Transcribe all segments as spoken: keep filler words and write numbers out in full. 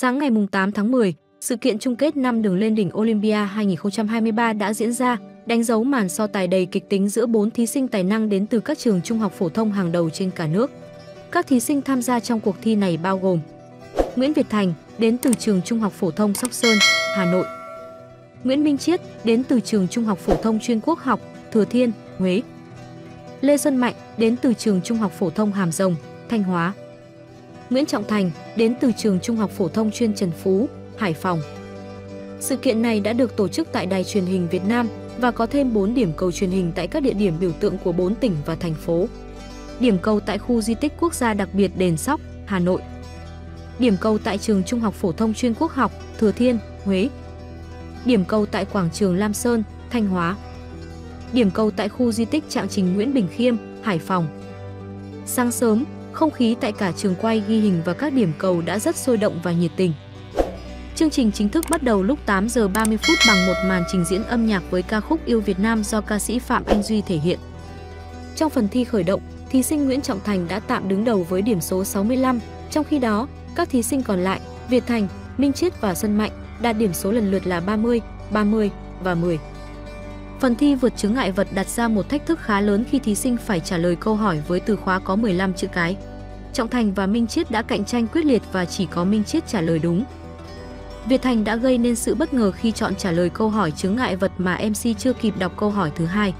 Sáng ngày tám tháng mười, sự kiện chung kết năm Đường Lên Đỉnh Olympia hai nghìn không trăm hai mươi ba đã diễn ra, đánh dấu màn so tài đầy kịch tính giữa bốn thí sinh tài năng đến từ các trường trung học phổ thông hàng đầu trên cả nước. Các thí sinh tham gia trong cuộc thi này bao gồm Nguyễn Việt Thành, đến từ trường trung học phổ thông Sóc Sơn, Hà Nội; Nguyễn Minh Chiết, đến từ trường trung học phổ thông chuyên Quốc học, Thừa Thiên, Huế; Lê Xuân Mạnh, đến từ trường trung học phổ thông Hàm Rồng, Thanh Hóa; Nguyễn Trọng Thành, đến từ trường trung học phổ thông chuyên Trần Phú, Hải Phòng. Sự kiện này đã được tổ chức tại Đài Truyền hình Việt Nam và có thêm bốn điểm cầu truyền hình tại các địa điểm biểu tượng của bốn tỉnh và thành phố. Điểm cầu tại khu di tích quốc gia đặc biệt Đền Sóc, Hà Nội. Điểm cầu tại trường trung học phổ thông chuyên Quốc học, Thừa Thiên, Huế. Điểm cầu tại quảng trường Lam Sơn, Thanh Hóa. Điểm cầu tại khu di tích Trạng Trình Nguyễn Bình Khiêm, Hải Phòng. Sáng sớm, không khí tại cả trường quay ghi hình và các điểm cầu đã rất sôi động và nhiệt tình. Chương trình chính thức bắt đầu lúc tám giờ ba mươi phút bằng một màn trình diễn âm nhạc với ca khúc Yêu Việt Nam do ca sĩ Phạm Anh Duy thể hiện. Trong phần thi khởi động, thí sinh Nguyễn Trọng Thành đã tạm đứng đầu với điểm số sáu mươi lăm, trong khi đó, các thí sinh còn lại, Việt Thành, Minh Chiết và Xuân Mạnh, đạt điểm số lần lượt là ba mươi, ba mươi và mười. Phần thi vượt chướng ngại vật đặt ra một thách thức khá lớn khi thí sinh phải trả lời câu hỏi với từ khóa có mười lăm chữ cái. Trọng Thành và Minh Chiết đã cạnh tranh quyết liệt và chỉ có Minh Chiết trả lời đúng. Việt Thành đã gây nên sự bất ngờ khi chọn trả lời câu hỏi chướng ngại vật mà em xê chưa kịp đọc câu hỏi thứ hai.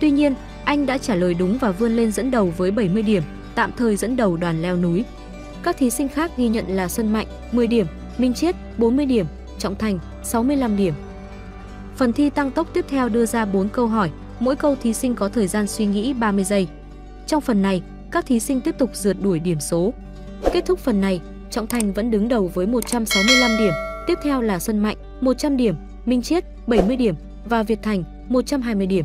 Tuy nhiên, anh đã trả lời đúng và vươn lên dẫn đầu với bảy mươi điểm, tạm thời dẫn đầu đoàn leo núi. Các thí sinh khác ghi nhận là Xuân Mạnh mười điểm, Minh Chiết bốn mươi điểm, Trọng Thành sáu mươi lăm điểm. Phần thi tăng tốc tiếp theo đưa ra bốn câu hỏi, mỗi câu thí sinh có thời gian suy nghĩ ba mươi giây. Trong phần này, các thí sinh tiếp tục rượt đuổi điểm số. Kết thúc phần này, Trọng Thành vẫn đứng đầu với một trăm sáu mươi lăm điểm, tiếp theo là Xuân Mạnh một trăm điểm, Minh Chiết bảy mươi điểm và Việt Thành một trăm hai mươi điểm.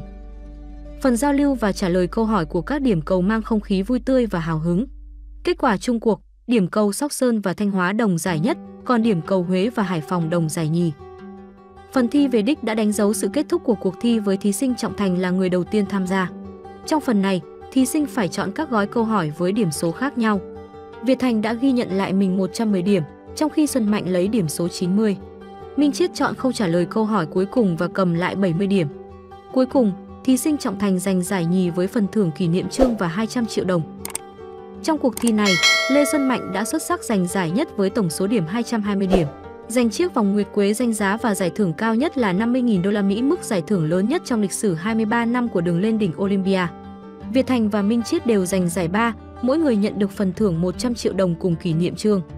Phần giao lưu và trả lời câu hỏi của các điểm cầu mang không khí vui tươi và hào hứng. Kết quả chung cuộc, điểm cầu Sóc Sơn và Thanh Hóa đồng giải nhất, còn điểm cầu Huế và Hải Phòng đồng giải nhì. Phần thi về đích đã đánh dấu sự kết thúc của cuộc thi với thí sinh Trọng Thành là người đầu tiên tham gia. Trong phần này, thí sinh phải chọn các gói câu hỏi với điểm số khác nhau. Việt Thành đã ghi nhận lại mình một trăm mười điểm, trong khi Xuân Mạnh lấy điểm số chín mươi. Minh Chiết chọn không trả lời câu hỏi cuối cùng và cầm lại bảy mươi điểm. Cuối cùng, thí sinh Trọng Thành giành giải nhì với phần thưởng kỷ niệm chương và hai trăm triệu đồng. Trong cuộc thi này, Lê Xuân Mạnh đã xuất sắc giành giải nhất với tổng số điểm hai trăm hai mươi điểm, giành chiếc vòng nguyệt quế danh giá và giải thưởng cao nhất là năm mươi nghìn đô la Mỹ, mức giải thưởng lớn nhất trong lịch sử hai mươi ba năm của Đường Lên Đỉnh Olympia. Việt Thành và Minh Chiết đều giành giải ba, mỗi người nhận được phần thưởng một trăm triệu đồng cùng kỷ niệm chương.